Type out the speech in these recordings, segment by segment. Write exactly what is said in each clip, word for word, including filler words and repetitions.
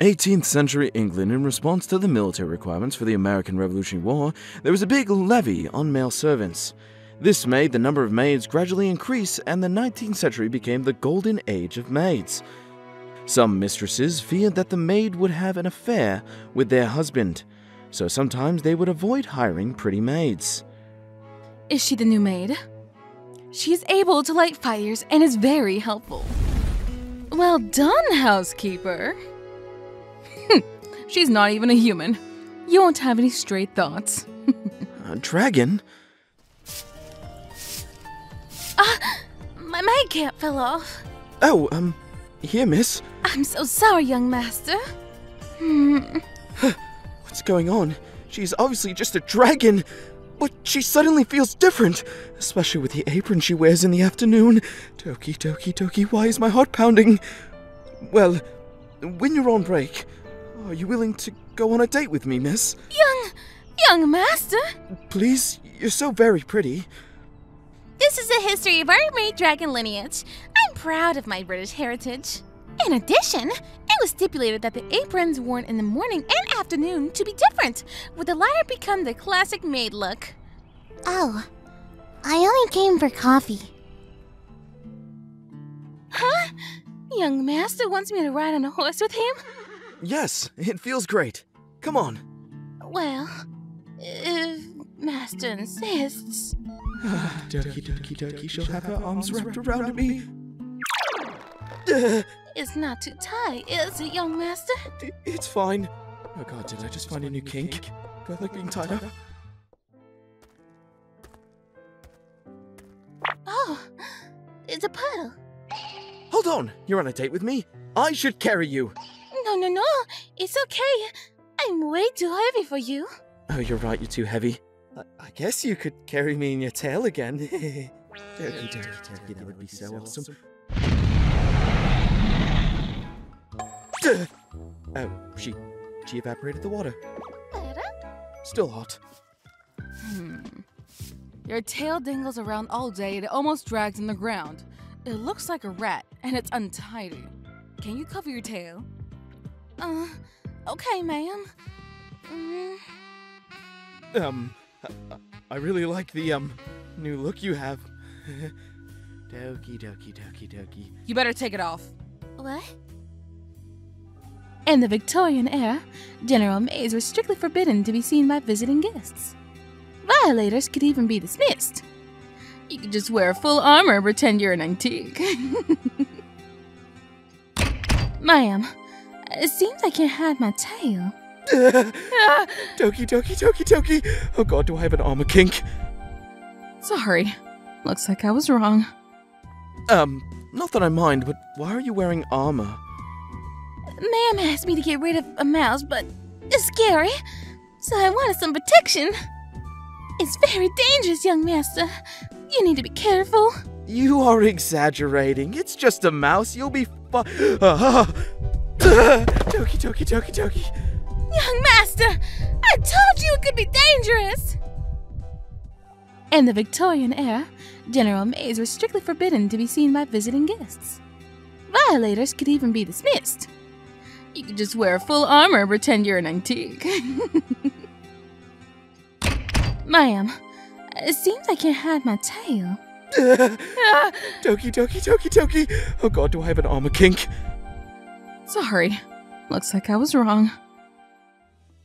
eighteenth century England, in response to the military requirements for the American Revolutionary War, there was a big levy on male servants. This made the number of maids gradually increase, and the nineteenth century became the golden age of maids. Some mistresses feared that the maid would have an affair with their husband, so sometimes they would avoid hiring pretty maids. Is she the new maid? She is able to light fires and is very helpful. Well done, housekeeper. She's not even a human. You won't have any straight thoughts. uh, dragon? Ah! My, my cap fell off. Oh, um, here, miss. I'm so sorry, young master. Hmm. What's going on? She's obviously just a dragon, but she suddenly feels different, especially with the apron she wears in the afternoon. Toki, toki, toki, why is my heart pounding? Well, when you're on break, are you willing to go on a date with me, miss? Young... young master? Please, you're so very pretty. This is a history of our maid dragon lineage. I'm proud of my British heritage. In addition, it was stipulated that the aprons worn in the morning and afternoon to be different, with the latter become the classic maid look. Oh, I only came for coffee. Huh? Young master wants me to ride on a horse with him? Yes, it feels great. Come on. Well, if master insists... Ducky, ducky, ducky, she'll have her arms wrapped around me. It's not too tight, is it, young master? It's fine. Oh god, did I just find a new kink? Do I like being tied up? Oh, it's a puddle. Hold on, you're on a date with me? I should carry you. No, no, no, it's okay. I'm way too heavy for you. Oh, you're right, you're too heavy. I, I guess you could carry me in your tail again. Turkey, turkey, turkey, that would be so awesome. Oh, she, she evaporated the water. Still hot. Hmm. Your tail dangles around all day and it almost drags in the ground. It looks like a rat, and it's untidy. Can you cover your tail? Uh, okay, ma'am. Mm. Um, I, I really like the, um, new look you have. Doki, doki, doki, doki. You better take it off. What? In the Victorian era, general maids were strictly forbidden to be seen by visiting guests. Violators could even be dismissed. You could just wear full armor and pretend you're an antique. Ma'am, it seems I can't hide my tail. Ah. Doki, doki, doki, doki. Oh god, do I have an armor kink? Sorry. Looks like I was wrong. Um, not that I mind, but why are you wearing armor? Ma'am asked me to get rid of a mouse, but it's scary, so I wanted some protection. It's very dangerous, young master. You need to be careful. You are exaggerating. It's just a mouse. You'll be fi- ah. Doki, doki, doki, doki. Young master, I told you it could be dangerous! In the Victorian era, general maids were strictly forbidden to be seen by visiting guests. Violators could even be dismissed. You could just wear full armor and pretend you're an antique. Ma'am, it seems I can't hide my tail. Ah. Doki, doki, doki, doki. Oh god, do I have an armor kink? Sorry. Looks like I was wrong.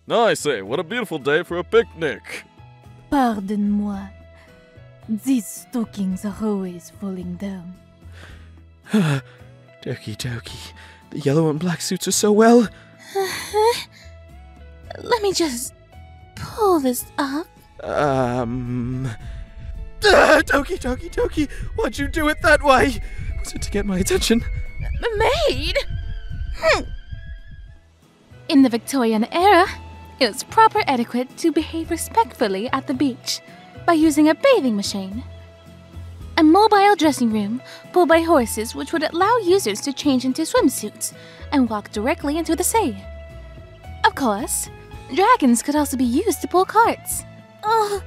I say, what a beautiful day for a picnic! Pardon-moi. These stockings are always falling down. Doki doki, the yellow and black suits are so well... Uh-huh. Let me just... pull this up. Um... Ah, Doki doki doki, why'd you do it that way? Was it to get my attention? Maid? Hm. In the Victorian era, it was proper etiquette to behave respectfully at the beach by using a bathing machine. A mobile dressing room pulled by horses, which would allow users to change into swimsuits and walk directly into the sea. Of course, dragons could also be used to pull carts. Oh,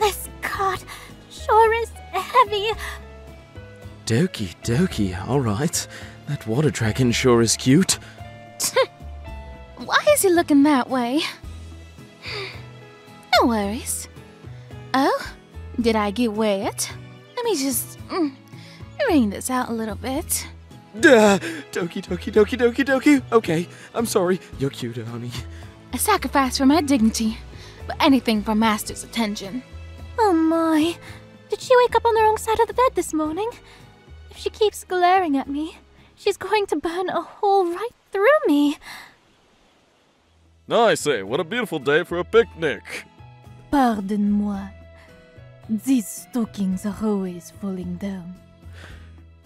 this cart sure is heavy. Doki doki, alright. That water dragon sure is cute. fancy looking that way. No worries. Oh, did I get wet? Let me just mm, wring this out a little bit. Duh! Doki doki doki doki doki. Okay, I'm sorry. You're cute, honey. A sacrifice for my dignity, but anything for Master's attention. Oh my! Did she wake up on the wrong side of the bed this morning? If she keeps glaring at me, she's going to burn a hole right through me. I say, what a beautiful day for a picnic. Pardon-moi. These stockings are always falling down.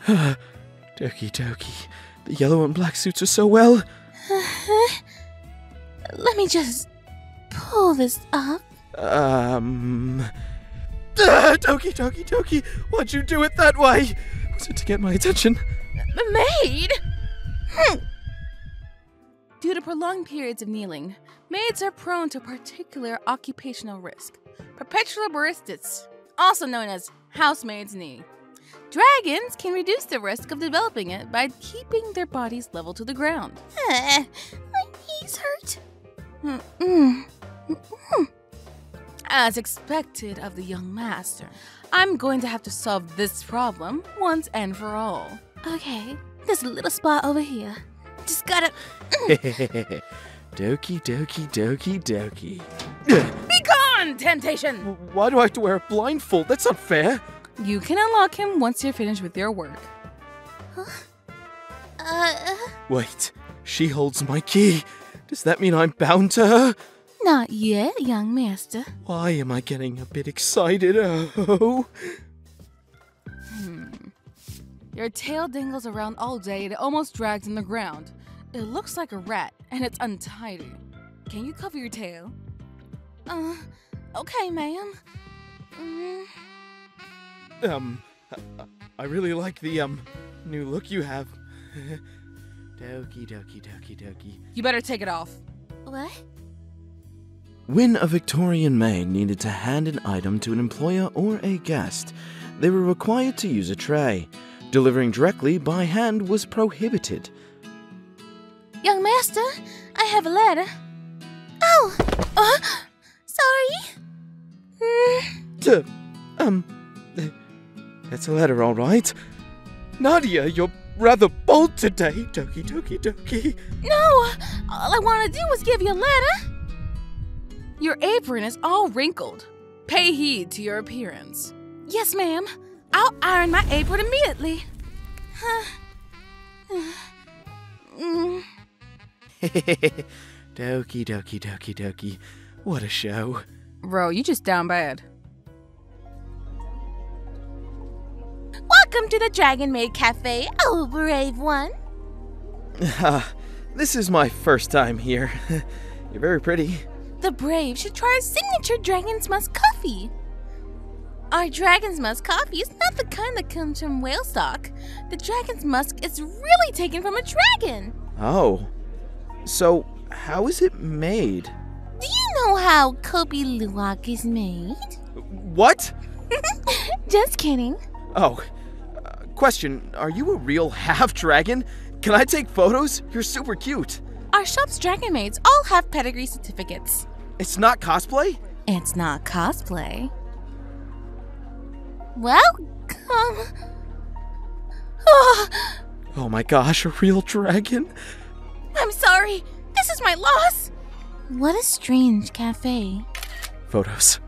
Doki doki. The yellow and black suits are so well. Uh-huh. Let me just pull this up. Um... Uh, doki doki doki, why'd you do it that way? Was it to get my attention? The maid? Hm. Due to prolonged periods of kneeling, maids are prone to particular occupational risk, perpetual baristas, also known as housemaid's knee. Dragons can reduce the risk of developing it by keeping their bodies level to the ground. Uh, my knees hurt. Mm-mm. Mm-mm. As expected of the young master, I'm going to have to solve this problem once and for all. Okay, there's a little spot over here. Just gotta... Doki doki doki doki. Be gone, temptation! Why do I have to wear a blindfold? That's not fair. You can unlock him once you're finished with your work. Huh? Uh... Wait, she holds my key. Does that mean I'm bound to her? Not yet, young master. Why am I getting a bit excited? Oh. Hmm. Your tail dangles around all day and it almost drags in the ground. It looks like a rat and it's untidy. Can you cover your tail? Uh, okay, ma'am. Mm. Um, I really like the, um, new look you have. Doki doki doki doki. You better take it off. What? When a Victorian maid needed to hand an item to an employer or a guest, they were required to use a tray. Delivering directly by hand was prohibited. Young master, I have a letter. Oh! Uh, sorry! Mm. Uh, um, that's a letter, all right. Nadia, you're rather bold today. Doki doki doki. No! All I wanted to do was give you a letter. Your apron is all wrinkled. Pay heed to your appearance. Yes, ma'am. I'll iron my apron immediately. Huh. Mm. Doki doki doki doki. What a show. Bro, you just down bad. Welcome to the Dragon Maid Cafe, oh brave one. Ah, this is my first time here. You're very pretty. The brave should try our signature Dragon's Musk coffee. Our Dragon's Musk coffee is not the kind that comes from whale stock. The Dragon's Musk is really taken from a dragon. Oh. So, how is it made? Do you know how Kopi Luwak is made? What? Just kidding. Oh. Uh, question, are you a real half-dragon? Can I take photos? You're super cute. Our shop's dragon maids all have pedigree certificates. It's not cosplay? It's not cosplay. Welcome. Oh. Oh my gosh, a real dragon? I'm sorry. This is my loss. What a strange cafe. Photos.